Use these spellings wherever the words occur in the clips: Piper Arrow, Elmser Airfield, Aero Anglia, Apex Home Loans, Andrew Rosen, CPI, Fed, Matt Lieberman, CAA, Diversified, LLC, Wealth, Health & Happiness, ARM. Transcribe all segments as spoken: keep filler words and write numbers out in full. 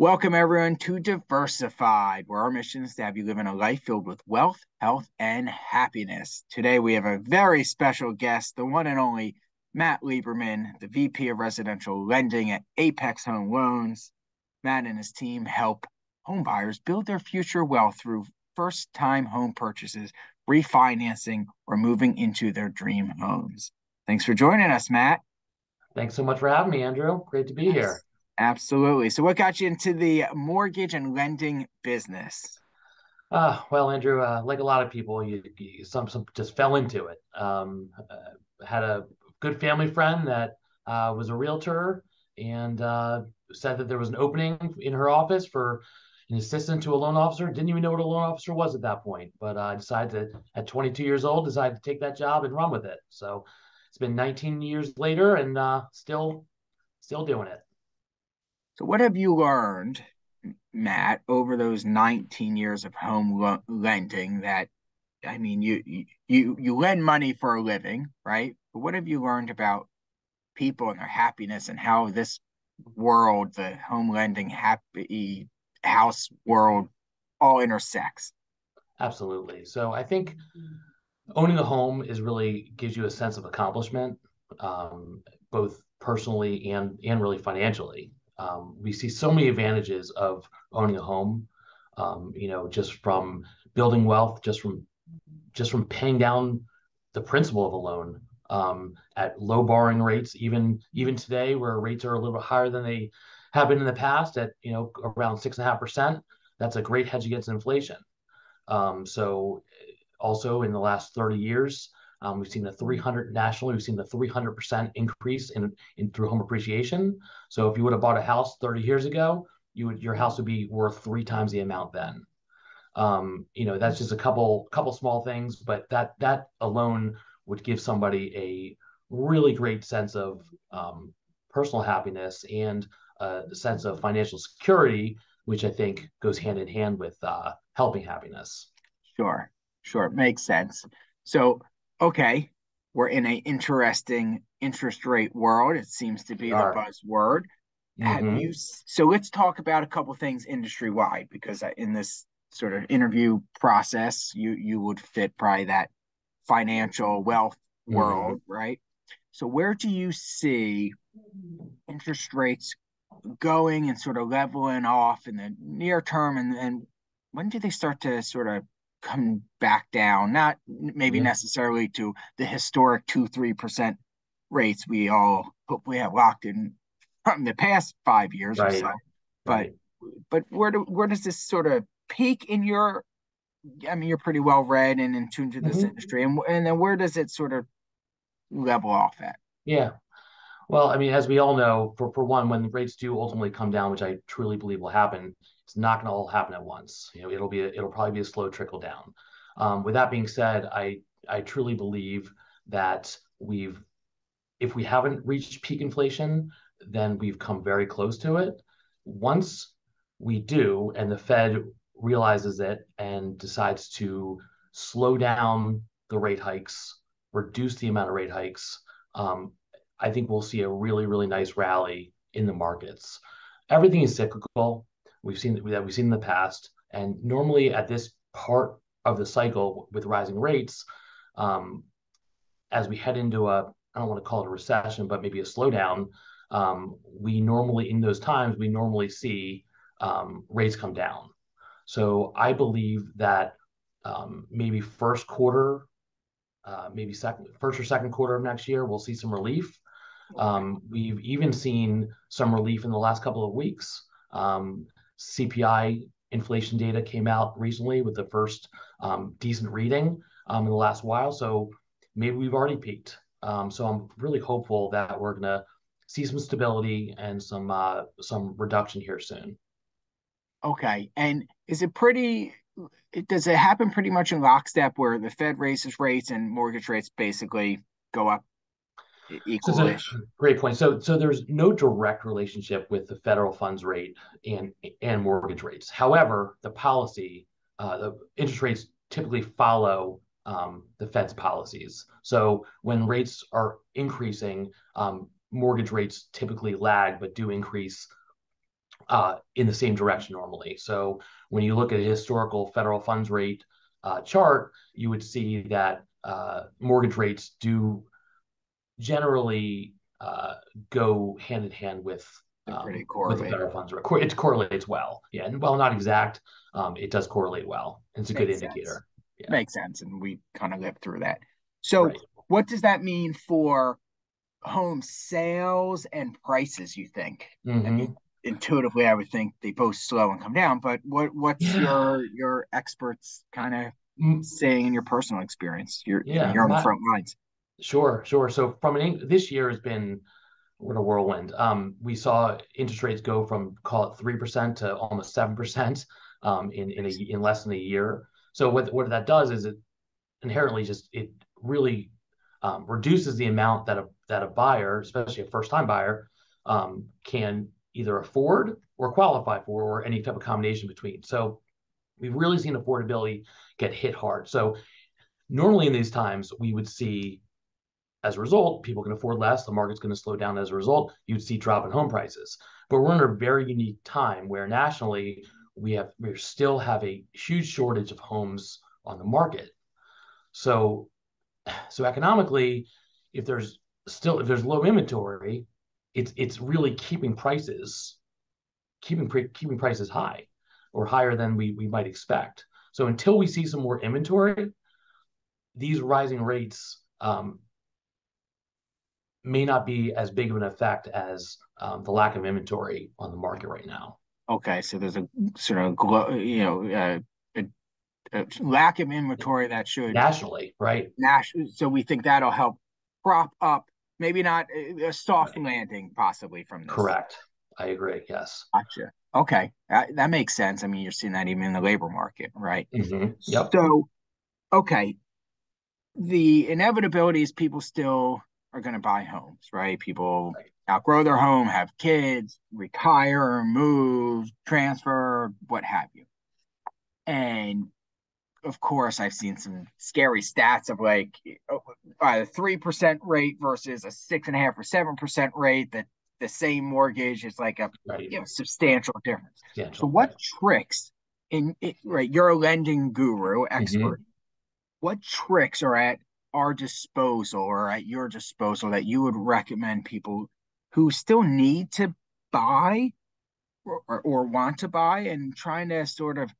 Welcome everyone to Diversified, where our mission is to have you live in a life filled with wealth, health, and happiness. Today we have a very special guest, the one and only Matt Lieberman, the V P of Residential Lending at Apex Home Loans. Matt and his team help home buyers build their future wealth through first-time home purchases, refinancing, or moving into their dream homes. Thanks for joining us, Matt. Thanks so much for having me, Andrew. Great to be yes. here. Absolutely. So what got you into the mortgage and lending business? Uh, well, Andrew, uh, like a lot of people, you, you some, some just fell into it. Um, uh, had a good family friend that uh, was a realtor and uh, said that there was an opening in her office for an assistant to a loan officer. Didn't even know what a loan officer was at that point, but I uh, decided to, at twenty-two years old, decided to take that job and run with it. So it's been nineteen years later and uh, still, still doing it. So what have you learned, Matt, over those nineteen years of home lo- lending that, I mean, you, you, you lend money for a living, right? But what have you learned about people and their happiness and how this world, the home lending happy house world, all intersects? Absolutely. So I think owning a home is really gives you a sense of accomplishment, um, both personally and, and really financially. Um, we see so many advantages of owning a home, um, you know, just from building wealth, just from just from paying down the principal of a loan um, at low borrowing rates, even even today where rates are a little bit higher than they have been in the past at, you know, around six and a half percent. That's a great hedge against inflation. Um, so also in the last thirty years, Um, we've seen a three hundred nationally. We've seen a three hundred percent increase in, in through home appreciation. So if you would have bought a house thirty years ago, you would your house would be worth three times the amount then. Um, you know, that's just a couple couple small things, but that that alone would give somebody a really great sense of um, personal happiness and a sense of financial security, which I think goes hand in hand with uh, helping happiness. Sure, sure, makes sense. So. Okay, we're in an interesting interest rate world. It seems to be the buzzword. Mm-hmm. Have you, so let's talk about a couple of things industry-wide, because in this sort of interview process, you, you would fit probably that financial wealth world, mm-hmm. right? So where do you see interest rates going and sort of leveling off in the near term? And, and when do they start to sort of come back down, not maybe yeah. necessarily to the historic two, three percent rates we all hopefully have locked in from the past five years right. or so. But right. but where do where does this sort of peak in your, I mean, you're pretty well read and in tune to this mm-hmm. industry. And, and then where does it sort of level off at? Yeah. Well, I mean, as we all know, for, for one, when rates do ultimately come down, which I truly believe will happen, it's not going to all happen at once. You know, it'll be a, it'll probably be a slow trickle down. Um, with that being said, I I truly believe that we've, if we haven't reached peak inflation, then we've come very close to it. Once we do, and the Fed realizes it and decides to slow down the rate hikes, reduce the amount of rate hikes, um, I think we'll see a really, really nice rally in the markets. Everything is cyclical. We've seen that we've seen in the past, and normally at this part of the cycle with rising rates, um, as we head into a, I don't want to call it a recession, but maybe a slowdown, um, we normally in those times we normally see um, rates come down. So I believe that um, maybe first quarter, uh, maybe second, first or second quarter of next year, we'll see some relief. Um, we've even seen some relief in the last couple of weeks. Um, C P I inflation data came out recently with the first um, decent reading um, in the last while. So maybe we've already peaked. Um, so I'm really hopeful that we're going to see some stability and some uh, some reduction here soon. Okay. And is it pretty, it, does it happen pretty much in lockstep where the Fed raises rates and mortgage rates basically go up? So great point. So, so there's no direct relationship with the federal funds rate and and mortgage rates. However, the policy, uh, the interest rates typically follow um, the Fed's policies. So when rates are increasing, um, mortgage rates typically lag, but do increase uh, in the same direction normally. So when you look at a historical federal funds rate uh, chart, you would see that uh, mortgage rates do generally uh, go hand in hand with, um, with the federal funds rate. It correlates well. Yeah, and while not exact, um, it does correlate well. It's a good indicator. Yeah. Makes sense, and we kind of lived through that. So right. What does that mean for home sales and prices, you think? Mm-hmm. I mean, intuitively, I would think they both slow and come down, but what what's yeah. your your experts kind of mm-hmm. saying in your personal experience? You're, yeah, you're on not, the front lines. Sure, sure. So from an, this year has been what a whirlwind. Um, we saw interest rates go from, call it three percent to almost seven percent um, in in, a, in less than a year. So what what that does is it inherently just, it really um, reduces the amount that a that a buyer, especially a first-time buyer, um, can either afford or qualify for, or any type of combination between. So we've really seen affordability get hit hard. So normally in these times, we would see, as a result, people can afford less, the market's going to slow down as a result, you'd see drop in home prices. But we're in a very unique time where nationally, we have we still have a huge shortage of homes on the market. So, so economically, if there's still if there's low inventory, it's it's really keeping prices keeping keeping prices high, or higher than we we might expect. So until we see some more inventory, these rising rates um, may not be as big of an effect as um, the lack of inventory on the market right now. Okay, so there's a sort of you know uh, a, a lack of inventory that should nationally, right? Nationally, so we think that'll help prop up, maybe not a soft right. landing, possibly from this. Correct. I agree. Yes. Gotcha. Okay, that, that makes sense. I mean, you're seeing that even in the labor market, right? Mm-hmm. Yep. So, okay, the inevitability is people still are going to buy homes, right? People. Right. Outgrow their home, have kids, retire, move, transfer, what have you. And of course, I've seen some scary stats of like a three percent rate versus a six and a half or seven percent rate, that the same mortgage is like a right. you know, substantial difference. Yeah, so what yeah. tricks in it, right? You're a lending guru expert. Mm-hmm. What tricks are at our disposal or at your disposal that you would recommend people who still need to buy or, or, or want to buy, and trying to sort of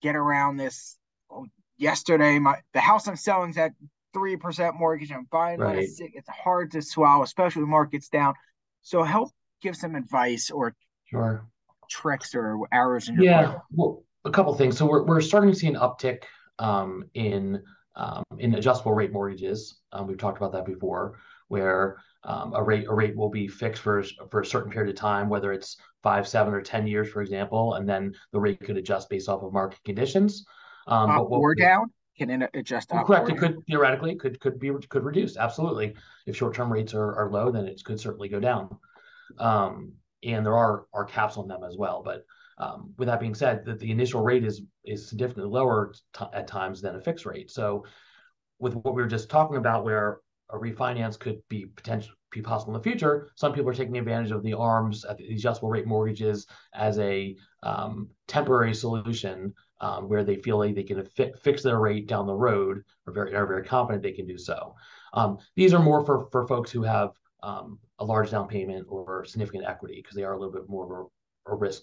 get around this? Oh, yesterday, my the house I'm selling is at three percent mortgage. I'm buying right. it. It's hard to swallow, especially when the market's down. So help give some advice or sure. tricks or arrows in your yeah. pocket. Well, a couple of things. So we're we're starting to see an uptick um, in um, in adjustable rate mortgages. Um, we've talked about that before, where Um, a rate a rate will be fixed for, for a certain period of time, whether it's five, seven, or ten years, for example, and then the rate could adjust based off of market conditions. Um, up but what, or down? Can it adjust up? Correct. It could theoretically could could be could reduce. Absolutely. If short-term rates are, are low, then it could certainly go down. Um, and there are are caps on them as well. But um, with that being said, that the initial rate is is significantly lower t- at times than a fixed rate. So with what we were just talking about, where a refinance could be potentially be possible in the future, some people are taking advantage of the ARMs, the adjustable rate mortgages, as a um, temporary solution um, where they feel like they can fi- fix their rate down the road, or very, are very confident they can do so. Um, these are more for, for folks who have um, a large down payment or significant equity, because they are a little bit more of a, a risk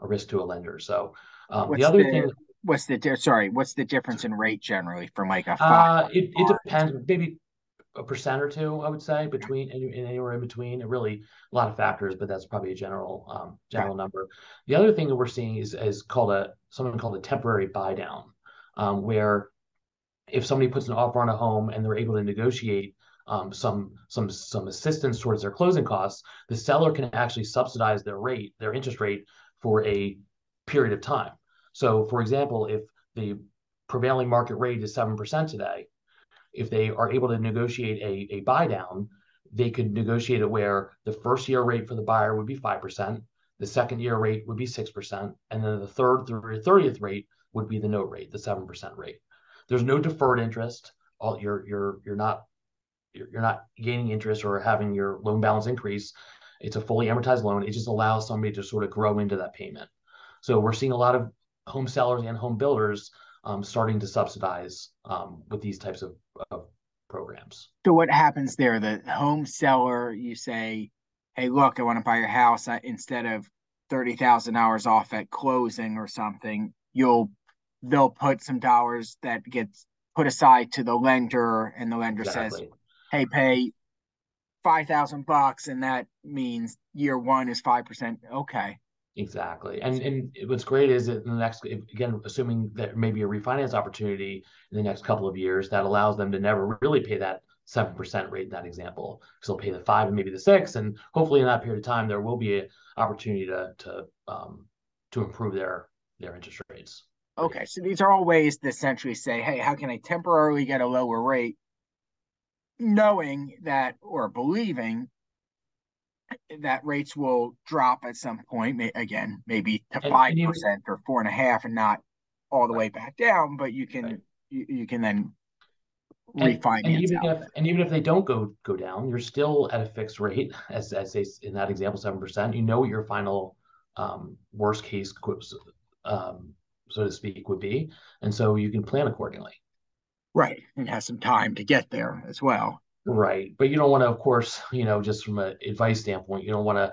a risk to a lender. So um, the other the- thing. What's the di- sorry? What's the difference in rate generally from like a five? Uh, it, it depends. Maybe a percent or two, I would say, between and anywhere in between. It really a lot of factors, but that's probably a general um, general yeah. number. The other thing that we're seeing is is called a something called a temporary buy down, um, where if somebody puts an offer on a home and they're able to negotiate um, some some some assistance towards their closing costs, the seller can actually subsidize their rate, their interest rate, for a period of time. So, for example, if the prevailing market rate is seven percent today, if they are able to negotiate a, a buy down, they could negotiate it where the first year rate for the buyer would be five percent, the second year rate would be six percent, and then the third through thirtieth rate would be the note rate, the seven percent rate. There's no deferred interest. All, you're, you're, you're, not, you're, you're not gaining interest or having your loan balance increase. It's a fully amortized loan. It just allows somebody to sort of grow into that payment. So we're seeing a lot of home sellers and home builders um, starting to subsidize um, with these types of, of programs. So what happens there? The home seller, you say, hey, look, I want to buy your house. I, instead of thirty thousand dollars off at closing or something, you'll they'll put some dollars that gets put aside to the lender, and the lender exactly. says, hey, pay five thousand bucks, and that means year one is five percent. Okay. Exactly. And and what's great is that in the next, again, assuming that maybe a refinance opportunity in the next couple of years, that allows them to never really pay that seven percent rate in that example. So they'll pay the five and maybe the six, and hopefully in that period of time, there will be an opportunity to to um, to improve their, their interest rates. Okay. So these are all ways to essentially say, hey, how can I temporarily get a lower rate, knowing that or believing that rates will drop at some point, again, maybe to five percent or four and a half and not all the way back down, but you can, right. you, you can then refinance. And, and, even if, and even if they don't go, go down, you're still at a fixed rate, as, as they, in that example, seven percent, you know what your final um, worst case, um, so to speak, would be. And so you can plan accordingly. Right. And has some time to get there as well. Right. But you don't want to, of course, you know, just from an advice standpoint, you don't want to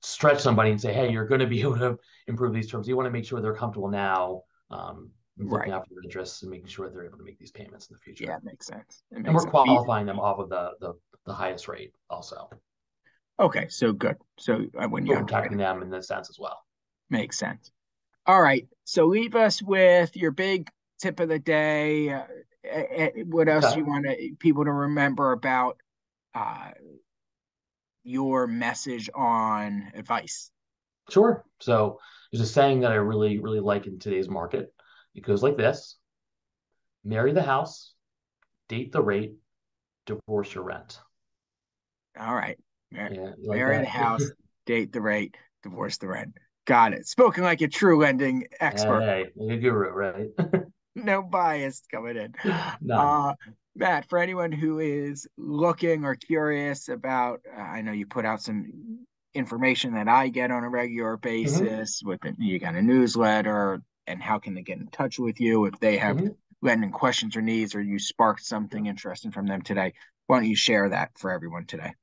stretch somebody and say, hey, you're going to be able to improve these terms. You want to make sure they're comfortable now, um, looking right. out for their interests and making sure they're able to make these payments in the future. Yeah, it makes sense. It makes and we're qualifying sense. them off of the, the the highest rate also. Okay. So good. So uh, when you're protecting them in this sense as well. Makes sense. All right. So leave us with your big tip of the day. Uh, what else okay. do you want to, people to remember about uh, your message on advice? Sure. So there's a saying that I really, really like in today's market. It goes like this: marry the house, date the rate, divorce your rent. All right. Mar- yeah, like marry that. the house, date the rate, divorce the rent. Got it. Spoken like a true lending expert. Hey, you're a guru, right? No bias coming in. No. Uh, Matt, for anyone who is looking or curious about, uh, I know you put out some information that I get on a regular basis mm-hmm. with the, you got a newsletter, and how can they get in touch with you if they have mm-hmm. lending questions or needs, or you sparked something interesting from them today. Why don't you share that for everyone today?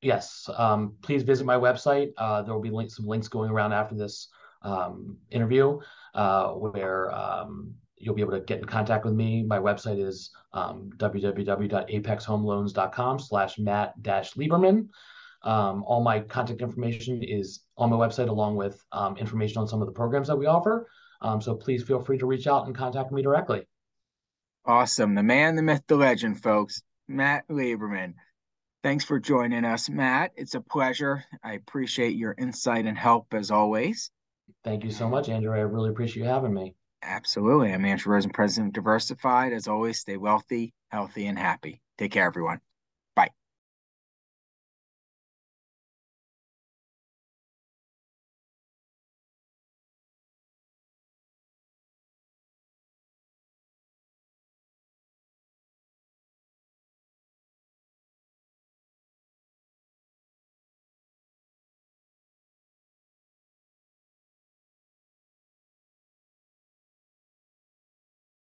Yes. Um, please visit my website. Uh, there will be links, some links going around after this um, interview uh, where um, you'll be able to get in contact with me. My website is um, www dot apex home loans dot com slash Matt Lieberman. Um, all my contact information is on my website, along with um, information on some of the programs that we offer. Um, so please feel free to reach out and contact me directly. Awesome. The man, the myth, the legend, folks, Matt Lieberman. Thanks for joining us, Matt. It's a pleasure. I appreciate your insight and help as always. Thank you so much, Andrew. I really appreciate you having me. Absolutely. I'm Andrew Rosen, President of Diversified. As always, stay wealthy, healthy, and happy. Take care, everyone.